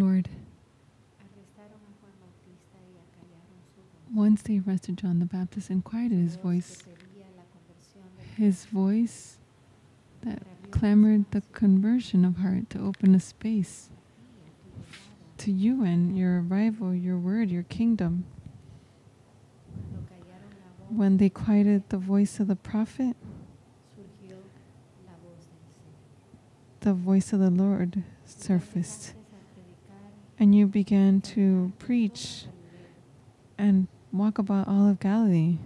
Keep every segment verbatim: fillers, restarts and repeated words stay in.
Lord. Once they arrested John the Baptist and quieted his voice, his voice that clamored the conversion of heart to open a space to you and your arrival, your word, your kingdom. When they quieted the voice of the prophet, the voice of the Lord surfaced. And you began to preach and walk about all of Galilee,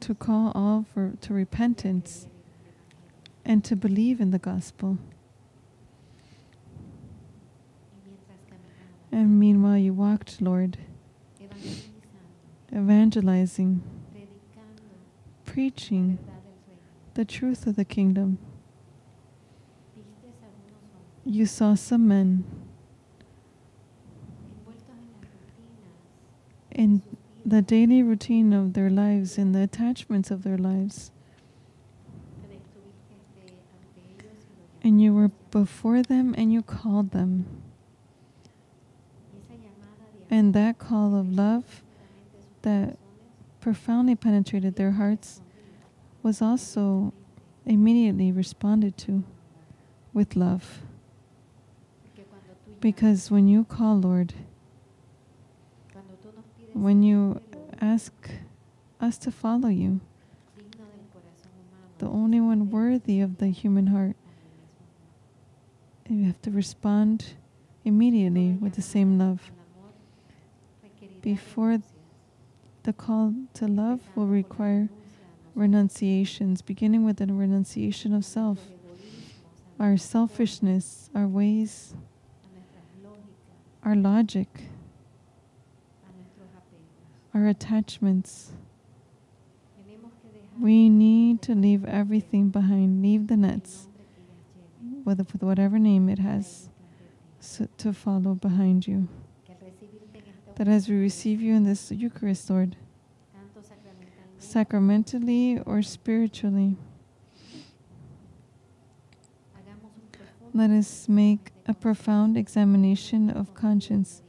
to call all for to repentance and to believe in the gospel. And meanwhile you walked, Lord, evangelizing, preaching the truth of the kingdom. You saw some men in the daily routine of their lives, in the attachments of their lives. And you were before them and you called them. And that call of love that profoundly penetrated their hearts was also immediately responded to with love. Because when you call, Lord, when you ask us to follow you, the only one worthy of the human heart, you have to respond immediately with the same love. Before the call to love will require renunciations, beginning with the renunciation of self, our selfishness, our ways, our logic, our attachments. We need to leave everything behind, leave the nets, with whatever name it has, so to follow behind you. That as we receive you in this Eucharist, Lord, sacramentally or spiritually, let us make a profound examination of conscience.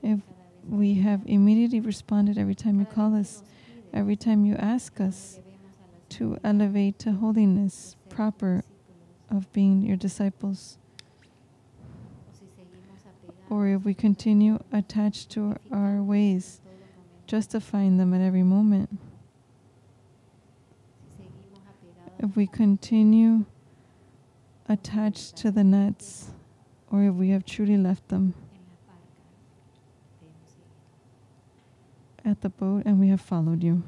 If we have immediately responded every time you call us, every time you ask us to elevate to holiness proper of being your disciples, or if we continue attached to our ways, justifying them at every moment, if we continue attached to the nets, or if we have truly left them at the boat and we have followed you.